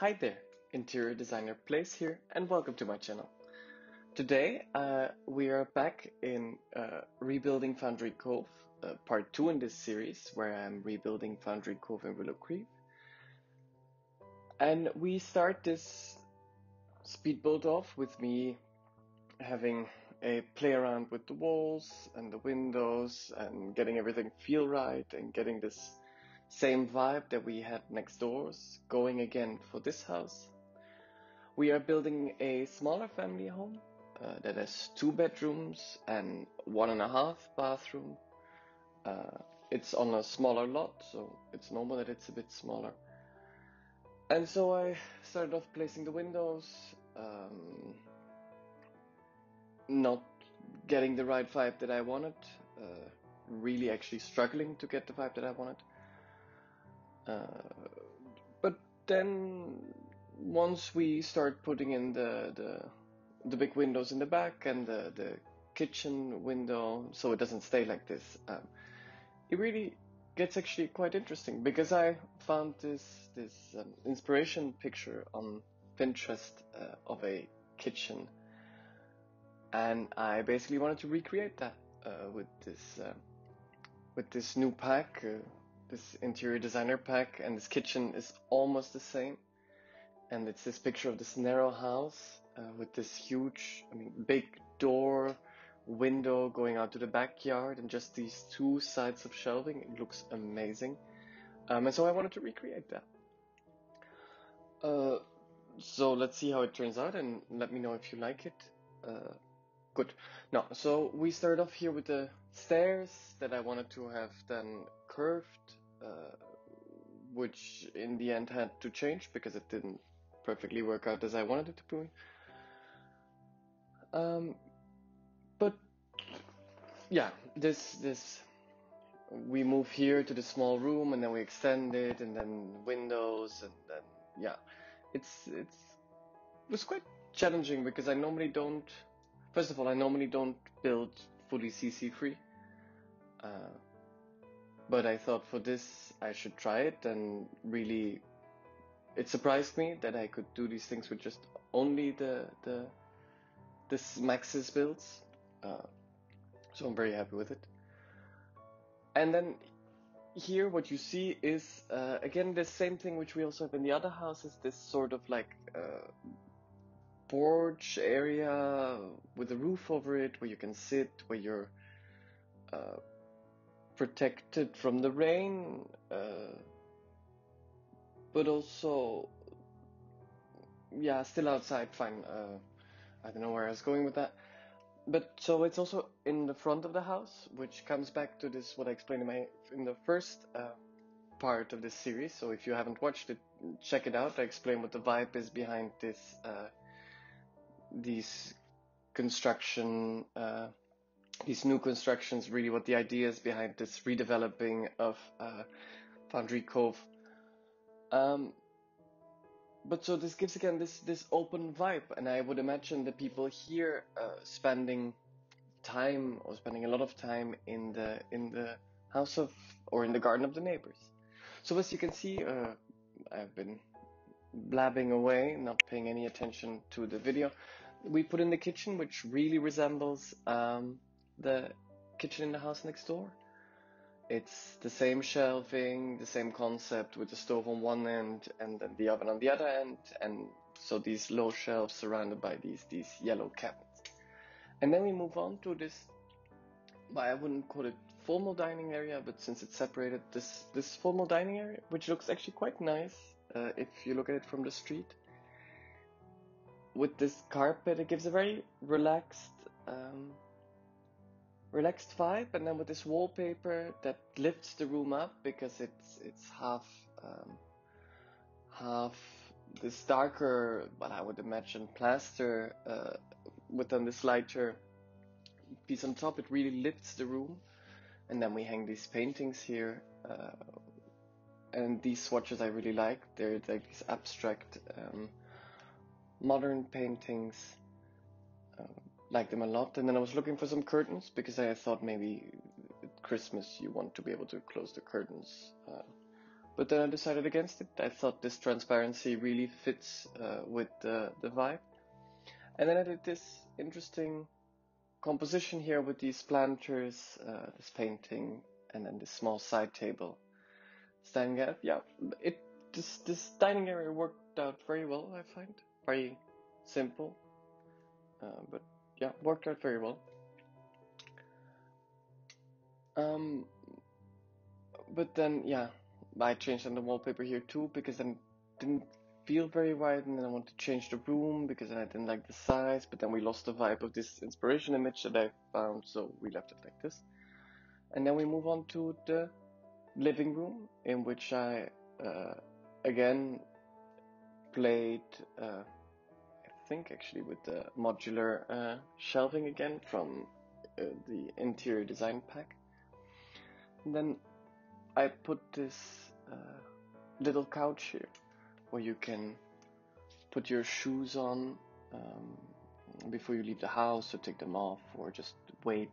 Hi there, Interior Designer Place here, and welcome to my channel. Today we are back in Rebuilding Foundry Cove, part 2 in this series, where I'm rebuilding Foundry Cove in Willow Creek. And we start this speed build off with me having a play around with the walls and the windows and getting everything feel right and getting this same vibe that we had next doors going again for this house. We are building a smaller family home that has 2 bedrooms and 1.5 bathroom. It's on a smaller lot, so it's normal that it's a bit smaller. And so I started off placing the windows, not getting the right vibe that I wanted, really actually struggling to get the vibe that I wanted. But then once we start putting in the big windows in the back and the kitchen window, so it doesn't stay like this, it really gets actually quite interesting, because I found this inspiration picture on Pinterest of a kitchen, and I basically wanted to recreate that with this new pack. This interior designer pack, and this kitchen is almost the same, and it's this picture of this narrow house with this huge, big door, window going out to the backyard, and just these 2 sides of shelving. It looks amazing, and so I wanted to recreate that. So let's see how it turns out, and let me know if you like it. Good. Now, so we started off here with the stairs that I wanted to have then curved, which in the end had to change because it didn't perfectly work out as I wanted it to be. But yeah, this we move here to the small room, and then we extend it, and then windows, and then yeah, it was quite challenging, because I normally don't. First of all, I normally don't build fully CC free, but I thought for this I should try it, and really it surprised me that I could do these things with just only this Maxis builds, so I'm very happy with it. And then here what you see is again the same thing which we also have in the other houses, this sort of like porch area with a roof over it, where you can sit, where you're protected from the rain, but also, yeah, still outside, fine. I don't know where I was going with that. But so it's also in the front of the house, which comes back to this, what I explained in the first part of this series. So if you haven't watched it, check it out. I explain what the vibe is behind this these construction, these new constructions, really what the idea is behind this redeveloping of Foundry Cove. But so this gives again this open vibe, and I would imagine the people here spending time, or spending a lot of time in the house of, or in the garden of the neighbors. So as you can see, I've been blabbing away, not paying any attention to the video. We put in the kitchen, which really resembles the kitchen in the house next door. It's the same shelving, the same concept, with the stove on one end and then the oven on the other end, and so these low shelves surrounded by these yellow cabinets. And then we move on to this, well, I wouldn't call it formal dining area, but since it's separated, this formal dining area, which looks actually quite nice. If you look at it from the street, with this carpet, it gives a very relaxed vibe. And then with this wallpaper that lifts the room up, because it's half this darker, but I would imagine plaster within this lighter piece on top. It really lifts the room. And then we hang these paintings here. And these swatches I really like. They're like these abstract modern paintings. Like them a lot. And then I was looking for some curtains, because I thought maybe at Christmas you want to be able to close the curtains But then I decided against it. I thought this transparency really fits with the vibe. And then I did this interesting composition here with these planters, this painting, and then this small side table. Standing at, yeah, this dining area worked out very well, I find. Very simple, but yeah, worked out very well. But then, yeah, I changed on the wallpaper here too, because then it didn't feel very wide, and then I wanted to change the room because then I didn't like the size, but then we lost the vibe of this inspiration image that I found, so we left it like this. And then we move on to the living room, in which I again played, I think actually with the modular shelving again from the interior design pack. And then I put this little couch here where you can put your shoes on before you leave the house, or take them off, or just wait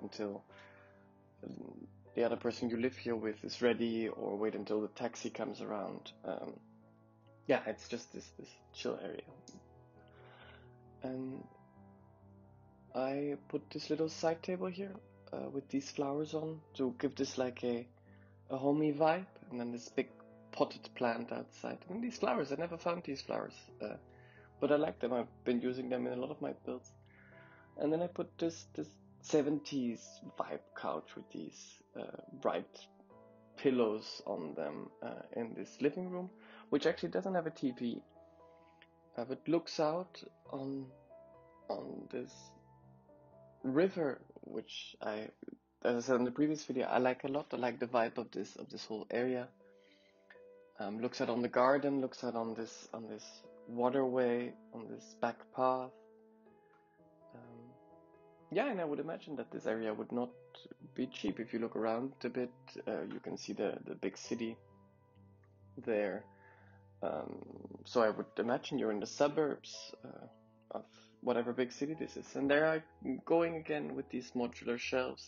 until the other person you live here with is ready, or wait until the taxi comes around. Yeah, it's just this chill area. And I put this little side table here with these flowers on to give this like a homey vibe, and then this big potted plant outside. And these flowers, I never found these flowers, but I like them. I've been using them in a lot of my builds. And then I put this 70s vibe couch with these bright pillows on them in this living room, which actually doesn't have a TV, but looks out on this river, which I, as I said in the previous video, I like a lot. I like the vibe of this whole area. Looks out on the garden, looks out on this waterway, on this back path. Yeah, and I would imagine that this area would not be cheap. If you look around a bit, you can see the big city there. So I would imagine you're in the suburbs of whatever big city this is. And there I'm going again with these modular shelves,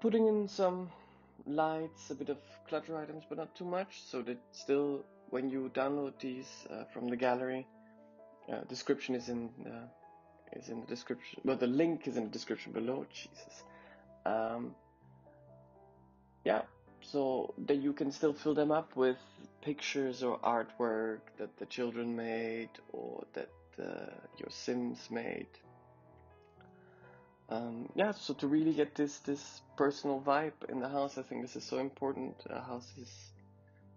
putting in some lights, a bit of clutter items, but not too much, so that still, when you download these from the gallery, description is in the description. Well, the link is in the description below. Jesus. Yeah, so that you can still fill them up with pictures or artwork that the children made, or that your Sims made. Yeah, so to really get this personal vibe in the house, I think this is so important. A house is,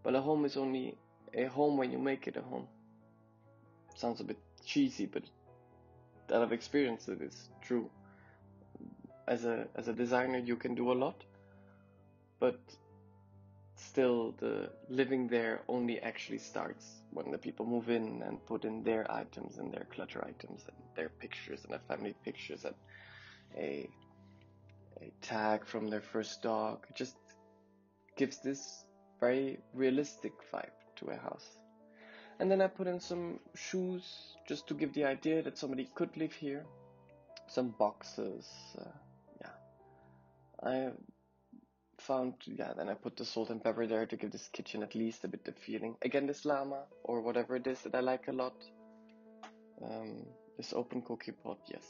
well, a home is only a home when you make it a home. Sounds a bit cheesy, but out of experience, it is true. As a designer, you can do a lot, but still, the living there only actually starts when the people move in and put in their items and their clutter items and their pictures and their family pictures and a tag from their first dog. It just gives this very realistic vibe to a house. And then I put in some shoes just to give the idea that somebody could live here. Some boxes, yeah. I found, yeah, then I put the salt and pepper there to give this kitchen at least a bit of feeling. Again, this llama or whatever it is that I like a lot. This open cookie pot, yes.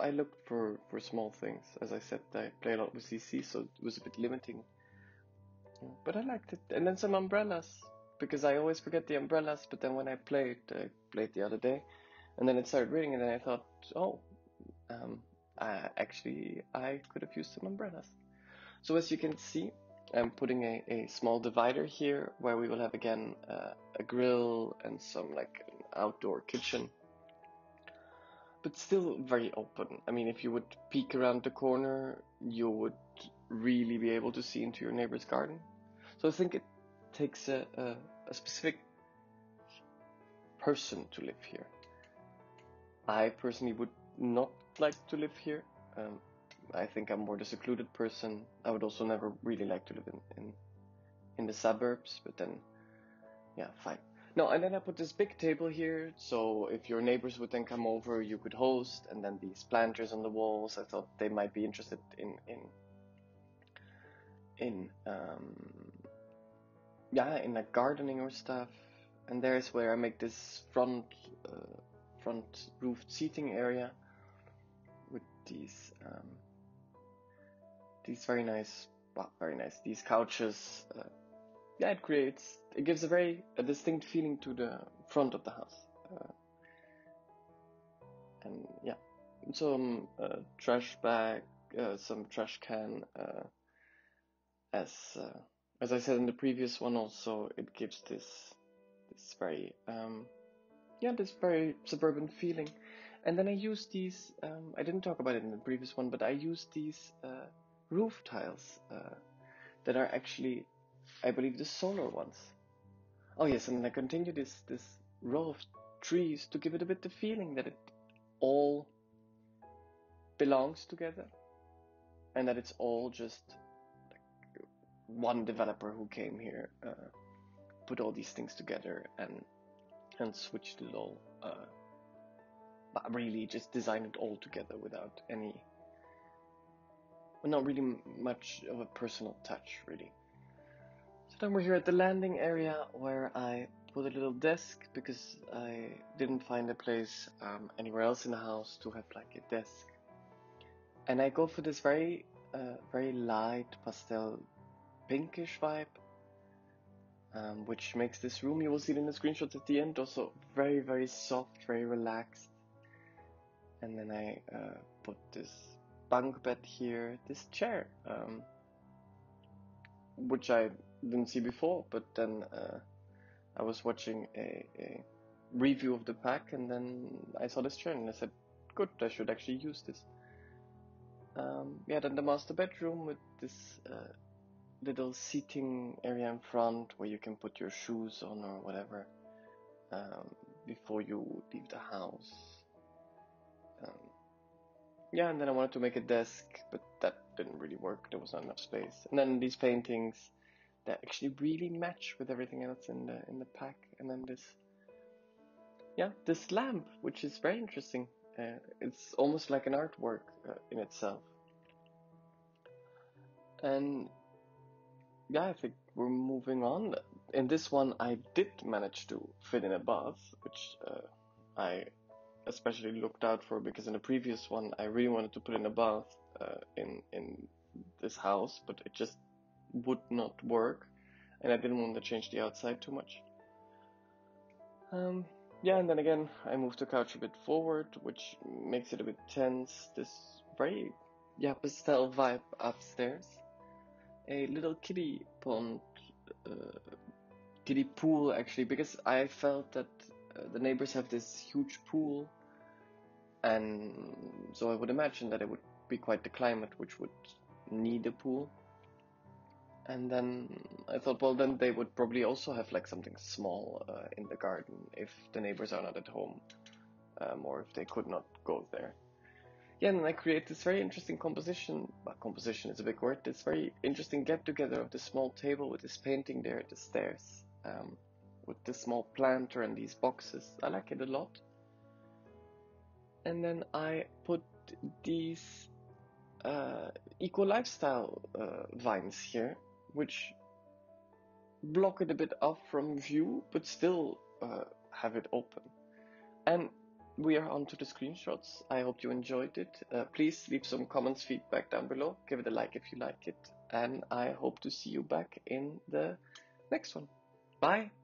I looked for small things. As I said, I play a lot with CC, so it was a bit limiting. But I liked it. And then some umbrellas, because I always forget the umbrellas, but then when I played the other day, and then it started raining, and then I thought, oh, I could have used some umbrellas. So as you can see, I'm putting a small divider here, where we will have again a grill and some like an outdoor kitchen. But still very open. I mean, if you would peek around the corner, you would really be able to see into your neighbor's garden. So I think it takes a specific person to live here. I personally would not like to live here. I think I'm more the secluded person. I would also never really like to live in the suburbs, but then, yeah, fine. No, and then I put this big table here, so if your neighbors would then come over, you could host. And then these planters on the walls, I thought they might be interested in in like gardening or stuff. And there's where I make this front roofed seating area with these very nice couches. Yeah, it gives a very distinct feeling to the front of the house. And yeah, some trash bag, some trash can. As I said in the previous one, also it gives this very this very suburban feeling. And then I use these. I didn't talk about it in the previous one, but I use these roof tiles that are actually, I believe, the solar ones. Oh yes, and then I continue this row of trees to give it a bit the feeling that it all belongs together and that it's all just like one developer who came here, put all these things together and switched it all, but really just designed it all together without any, well, not really much of a personal touch, really. So then we're here at the landing area where I put a little desk because I didn't find a place anywhere else in the house to have like a desk. And I go for this very, very light pastel pinkish vibe, which makes this room, you will see it in the screenshots at the end, also very, very soft, very relaxed. And then I put this bunk bed here, this chair, which I didn't see before, but then I was watching a review of the pack, and then I saw this chair and I said, good, I should actually use this. Yeah, then the master bedroom with this little seating area in front where you can put your shoes on or whatever before you leave the house. Yeah, and then I wanted to make a desk, but that didn't really work. There was not enough space. And then these paintings that actually really match with everything else in the pack. And then this lamp, which is very interesting. It's almost like an artwork in itself. And yeah, I think we're moving on. In this one, I did manage to fit in a bath, which I especially looked out for, because in the previous one I really wanted to put in a bath in this house, but it just would not work, and I didn't want to change the outside too much. Yeah, and then again I moved the couch a bit forward, which makes it a bit tense. This very pastel vibe upstairs. A little kiddie pond, kiddie pool actually, because I felt that the neighbors have this huge pool, and so I would imagine that it would be quite the climate which would need a pool. And then I thought, well, then they would probably also have like something small in the garden if the neighbors are not at home, or if they could not go there. Yeah, and I create this very interesting composition. Well, composition is a big word. This very interesting get together of this small table with this painting there at the stairs, with this small planter and these boxes. I like it a lot. And then I put these eco lifestyle vines here, which block it a bit off from view, but still have it open. And we are on to the screenshots. I hope you enjoyed it. Please leave some comments, feedback down below. Give it a like if you like it. And I hope to see you back in the next one. Bye.